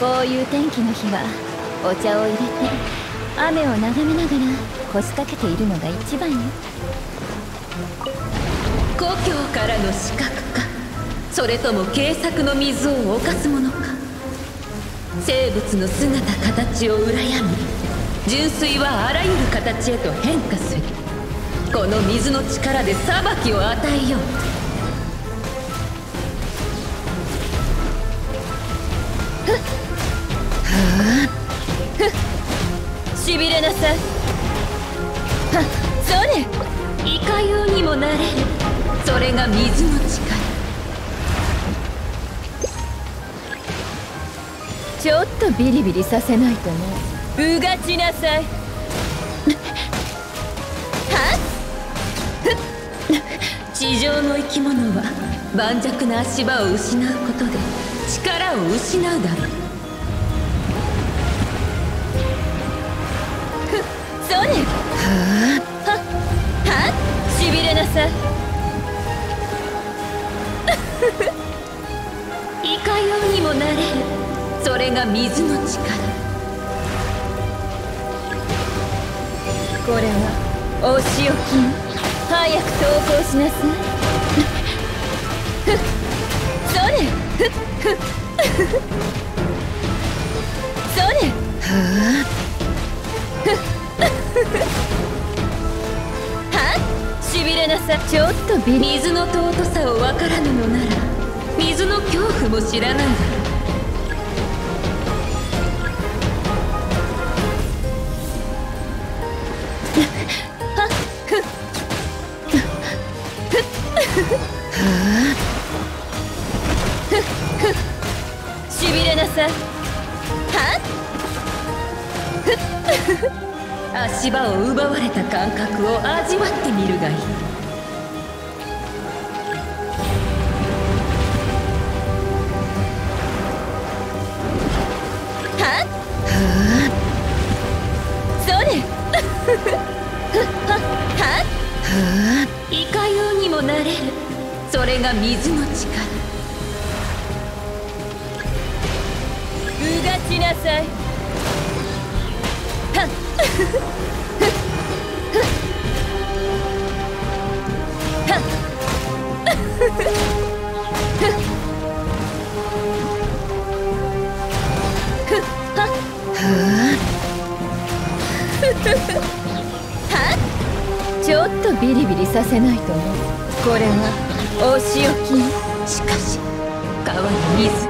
こういう天気の日はお茶を入れて雨を眺めながら腰掛けているのが一番よ。故郷からの刺客か、それとも警策の水を犯す者か。生物の姿形を羨み、純粋はあらゆる形へと変化する。この水の力で裁きを与えよう。しびれなさい。はっ、そうね。いかようにもなれる。それが水の力。ちょっとビリビリさせないとね。うがちなさい。はっ。地上の生き物は盤石な足場を失うことで力を失うだろう。そうね。はあ、はあ、しびれなさい。いかようにもなれる。それが水の力。これはお仕置きよ。早く投稿しなさい。そうね。そうね。はあ。はっ、しびれなさ。ちょっとビリ。水の尊さをわからぬのなら水の恐怖も知らないだろう。はっふっふっふっふっふっ、しびれなさ。はっふっふっ、足場を奪われた感覚を味わってみるがいい。はっ、はあ、それ。はっ、いかようにもなれる。それが水の力。うがちなさい。はっ、ちょっとビリビリさせないとね。これはお仕置き。しかし川に水